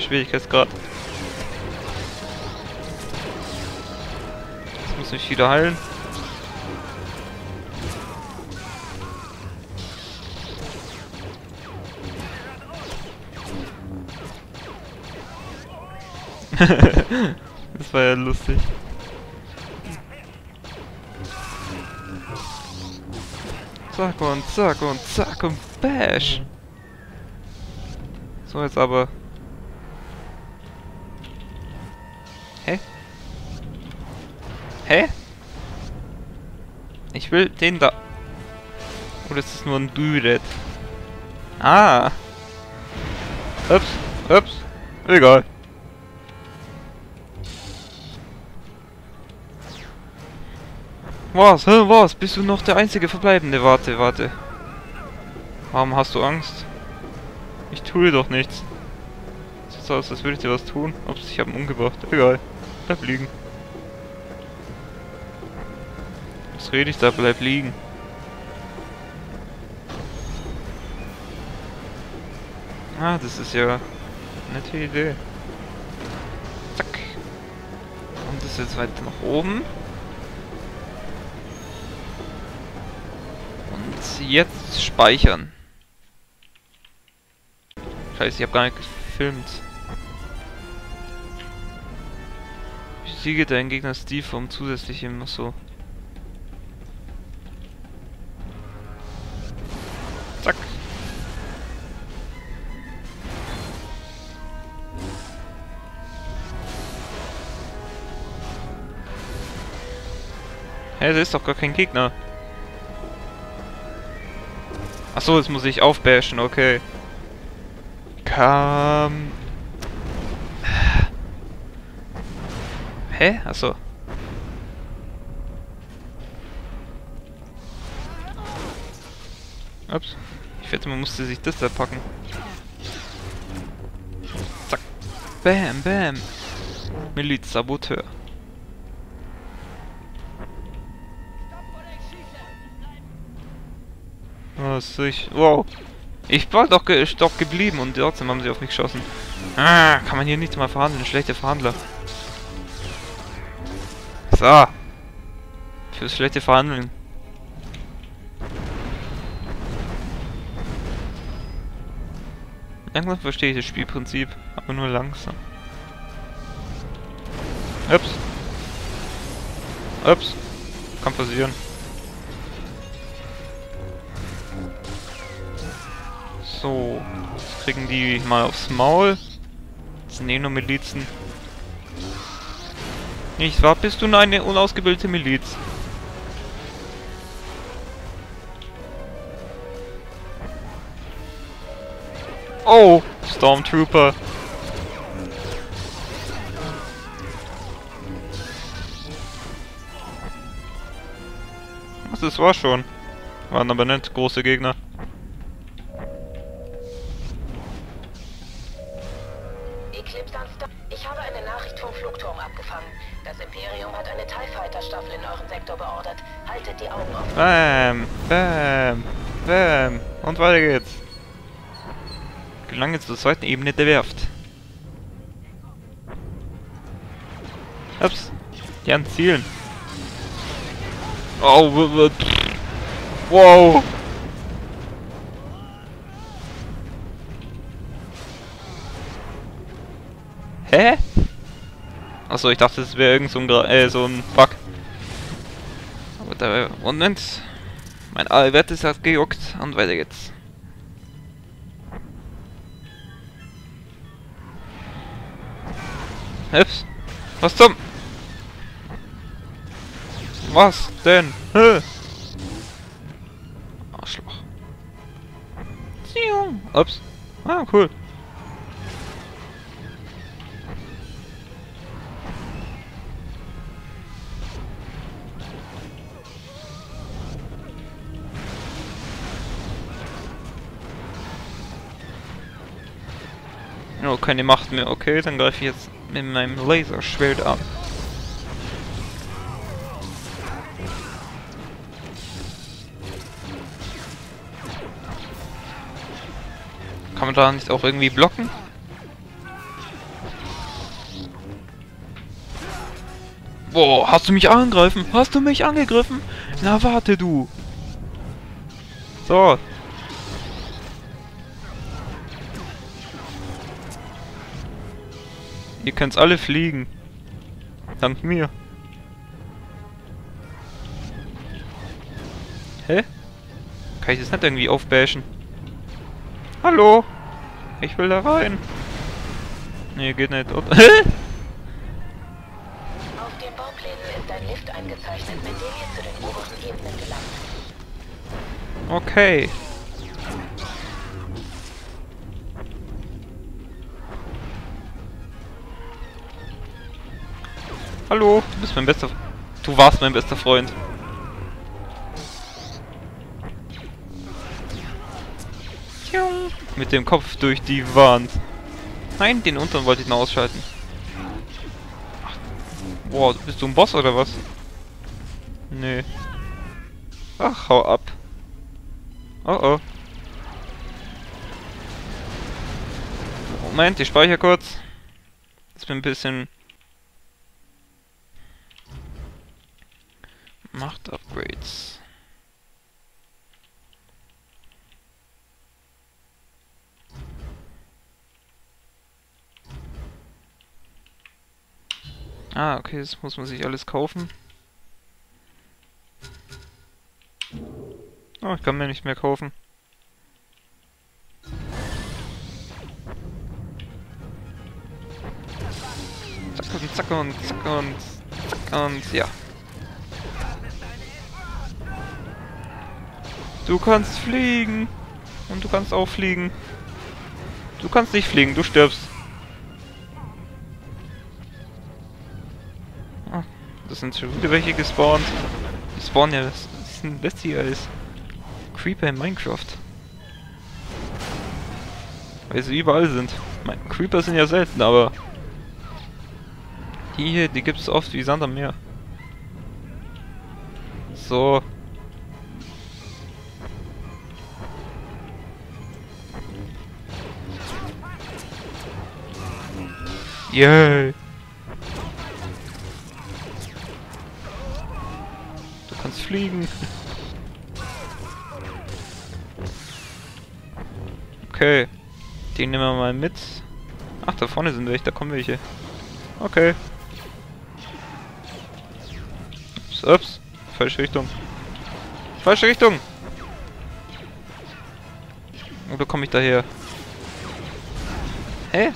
Schwierigkeitsgrad. Das muss mich wieder heilen. Das war ja lustig. Zack und zack und zack und bash. So, jetzt aber. Hä? Hä? Ich will den da. Oder ist das nur ein Dude? Ah! Ups, ups. Egal. Was? Hä, was? Bist du noch der einzige Verbleibende? Warte, warte. Warum hast du Angst? Ich tue doch nichts. Sieht so aus, als würde ich dir was tun. Ups, ich habe ihn umgebracht. Egal. Bleib liegen. Was rede ich da? Bleib liegen. Ah, das ist ja eine nette Idee. Zack. Und das jetzt weiter nach oben. Jetzt speichern. Scheiße, ich habe gar nicht gefilmt. Besiege deinen Gegner Steve um zusätzlich immer so. Zack. Hä, da ist doch gar kein Gegner. Achso, jetzt muss ich aufbashen, okay. Kam. Hä? Achso. Ups. Ich wette, man musste sich das da packen. Zack. Bam, bam. Miliz-Saboteur. Was ich. Wow. Ich war doch stopp geblieben und trotzdem haben sie auf mich geschossen. Ah, kann man hier nicht mal verhandeln. Schlechter Verhandler. So. Fürs schlechte Verhandeln. Langsam verstehe ich das Spielprinzip, aber nur langsam. Ups. Ups. Kann passieren. So, jetzt kriegen die mal aufs Maul. Jetzt nehmen nur Milizen. Nicht wahr? Bist du eine unausgebildete Miliz? Oh, Stormtrooper. Das war schon. Waren aber nicht große Gegner. Ich habe eine Nachricht vom Flugturm abgefangen. Das Imperium hat eine TIE Fighter Staffel in euren Sektor beordert. Haltet die Augen offen. Bam, bam, bam. Und weiter geht's. Gelangen jetzt zur zweiten Ebene der Werft. Ups. Die haben Zielen. Oh, wow. Hä? Achso, ich dachte, es wäre irgend so ein Bug. Aber dabei. Moment. Mein Wert ist halt gejuckt und weiter geht's. Ups. Was zum? Was denn? Hä? Arschloch. Ups. Ah, cool. Oh, keine Macht mehr. Okay, dann greife ich jetzt mit meinem Laserschwert an. Kann man da nicht auch irgendwie blocken? Boah, hast du mich angegriffen? Hast du mich angegriffen? Na, warte du. So. Ihr könnt's alle fliegen. Dank mir. Hä? Kann ich das nicht irgendwie aufbashen? Hallo? Ich will da rein. Nee, geht nicht. Auf den Bauplänen ist ein Lift eingezeichnet, mit dem ihr zu den obersten Ebenen gelangt. Okay. Hallo, du bist mein bester... Du warst mein bester Freund. Mit dem Kopf durch die Wand. Nein, den unteren wollte ich noch ausschalten. Boah, bist du ein Boss oder was? Nee. Ach, hau ab. Oh oh. Moment, ich speichere kurz. Ich bin ein bisschen... Macht-Upgrades. Ah, okay, das muss man sich alles kaufen. Oh, ich kann mir nicht mehr kaufen. Zack und zack und zack und zack und ja. Du kannst fliegen. Und du kannst auch fliegen. Du kannst nicht fliegen, du stirbst. Das sind schon wieder welche gespawnt. Die spawnen ja, das ist ein Bestie als Creeper in Minecraft. Weil sie überall sind. Creeper sind ja selten, aber... Die hier, die gibt es oft wie Sand am Meer. So. Yay! Fliegen. Okay. Den nehmen wir mal mit. Ach, da vorne sind welche, da kommen welche. Okay. Ups, ups. Falsche Richtung. Falsche Richtung! Oder komme ich daher? Hä?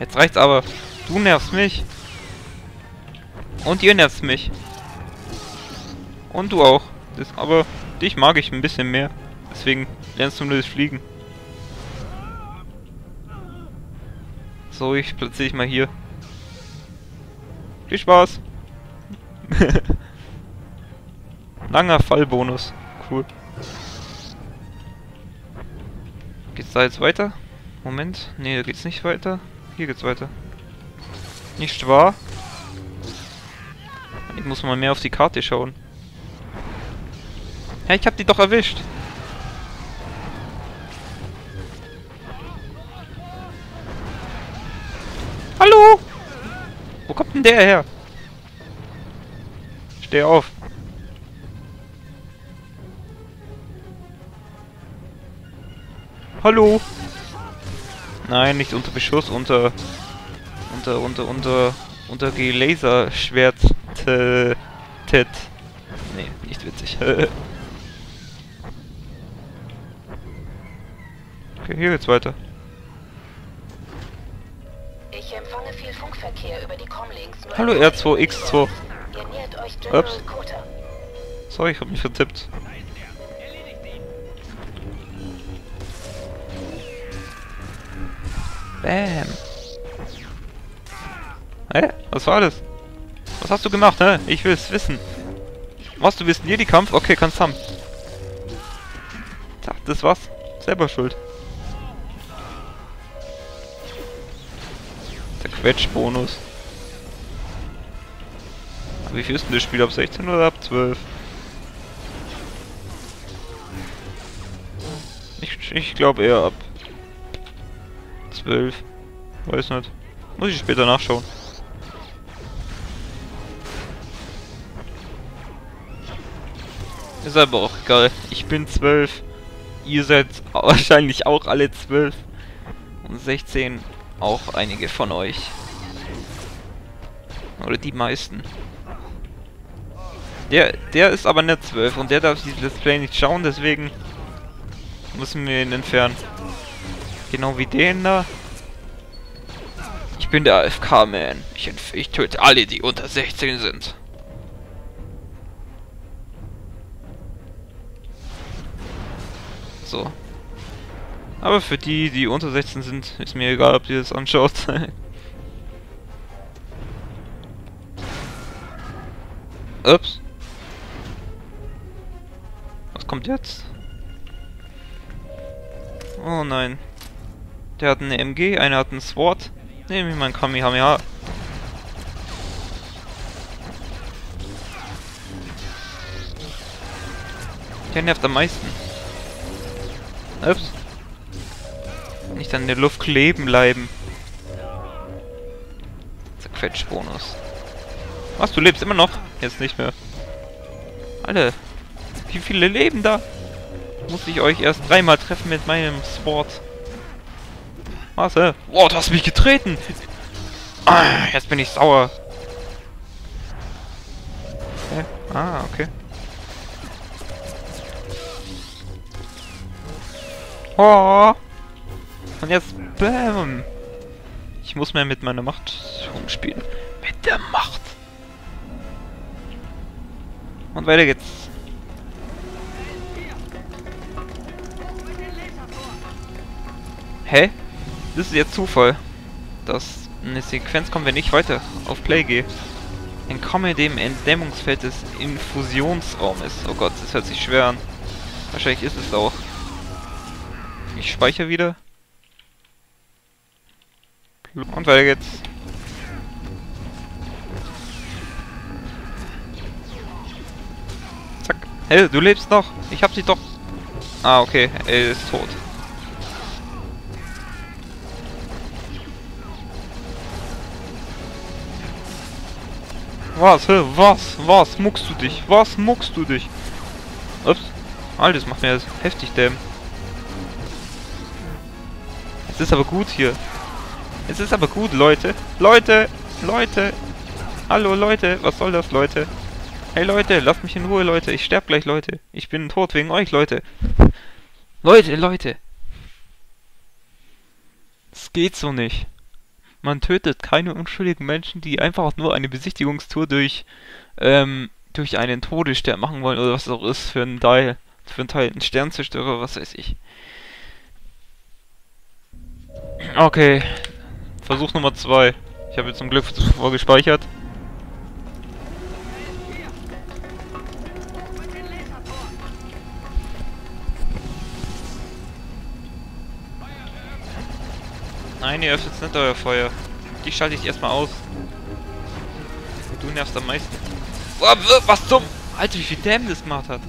Jetzt reicht's aber. Du nervst mich. Und ihr nervt mich. Und du auch. Das, aber dich mag ich ein bisschen mehr. Deswegen lernst du nur das Fliegen. So, ich platziere ich mal hier. Viel Spaß. Langer Fallbonus. Cool. Geht's da jetzt weiter? Moment. Nee, da geht's nicht weiter. Hier geht's weiter. Nicht wahr? Ich muss mal mehr auf die Karte schauen. Hä, ich hab die doch erwischt. Hallo? Wo kommt denn der her? Steh auf. Hallo? Nein, nicht unter Beschuss, unter Laserschwert. Ted. Nee, nicht witzig. Okay, hier geht's weiter. Ich empfange viel Funkverkehr über die Comlinks. Hallo R2X2. Ups. Sorry, ich hab mich vertippt. Bam. Hä? Was war das? Was hast du gemacht, hä? Ich will's wissen. Was, du willst hier die Kampf? Okay, kannst haben. Tja, das war's. Selber schuld. Der Quetschbonus. Wie viel ist denn das Spiel? Ab 16 oder ab 12? Ich glaube eher ab 12. Weiß nicht. Muss ich später nachschauen. Ist aber auch egal. Ich bin 12. Ihr seid wahrscheinlich auch alle 12. Und 16 auch einige von euch. Oder die meisten. Der ist aber nicht 12 und der darf dieses Let's Play nicht schauen, deswegen müssen wir ihn entfernen. Genau wie den da. Ich bin der AFK-Man. Ich töte alle, die unter 16 sind. So. Aber für die, die unter 16 sind, ist mir egal, ob ihr das anschaut. Ups. Was kommt jetzt? Oh nein. Der hat eine MG, einer hat ein Sword. Nehme ich mein Kamehameha. Der nervt am meisten. Ups. Nicht an der Luft kleben bleiben. Zerquetschbonus. Was, du lebst immer noch? Jetzt nicht mehr. Alter. Wie viele leben da? Muss ich euch erst dreimal treffen mit meinem Sword. Was, hä? Wow, du hast mich getreten! Ah, jetzt bin ich sauer. Hä? Ah, okay. Oh. Und jetzt... Bam! Ich muss mehr mit meiner Macht rumspielen. Mit der Macht! Und weiter geht's. Hä? Das ist jetzt Zufall, dass eine Sequenz kommt, wenn ich weiter auf Play gehe. Entkomme dem Entdämmungsfeld des Infusionsraumes. Oh Gott, das hört sich schwer an. Wahrscheinlich ist es auch. Ich speichere wieder. Und weiter geht's. Hey, du lebst noch! Ich hab sie doch... Ah, okay. Er ist tot. Was? Hä? Was? Was? Muckst du dich? Was muckst du dich? Ups. Alter, das macht mir das heftig dämmen. Es ist aber gut hier. Es ist aber gut, Leute. Leute! Leute! Hallo, Leute! Was soll das, Leute? Hey Leute, lasst mich in Ruhe, Leute. Ich sterb gleich, Leute. Ich bin tot wegen euch, Leute. Leute, Leute. Es geht so nicht. Man tötet keine unschuldigen Menschen, die einfach nur eine Besichtigungstour durch einen Todesstern machen wollen oder was auch ist für einen Teil. Für einen Teil, einen Sternzerstörer, was weiß ich. Okay. Versuch Nummer 2. Ich habe jetzt zum Glück vorgespeichert. Nein, ihr öffnet nicht euer Feuer. Die schalte ich erstmal aus. Du nervst am meisten. Oh, was zum... Alter, wie viel Damage das gemacht hat.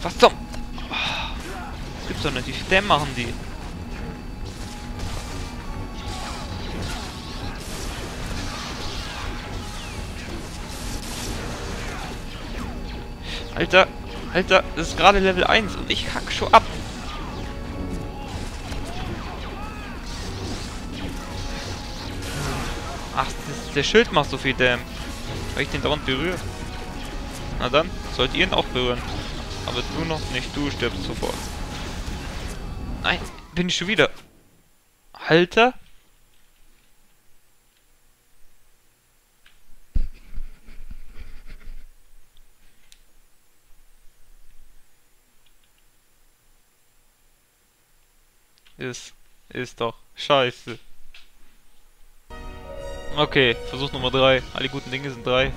Was zum... Oh, das gibt's doch nicht. Wie viel Damage machen die? Alter, Alter, das ist gerade Level 1 und ich hack schon ab. Ach, der Schild macht so viel Damage, weil ich den dauernd berühre. Na dann, sollt ihr ihn auch berühren. Aber du noch nicht, du stirbst sofort. Nein, bin ich schon wieder. Alter? Ist doch scheiße. Okay, Versuch Nummer 3. Alle guten Dinge sind 3.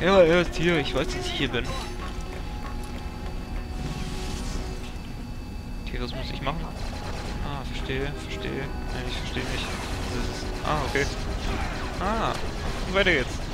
Ja, er ist hier. Ich weiß, dass ich hier bin. Okay, was muss ich machen? Ah, verstehe. Nein, ich verstehe nicht. Das ist... Ah, okay. Ah, und weiter geht's.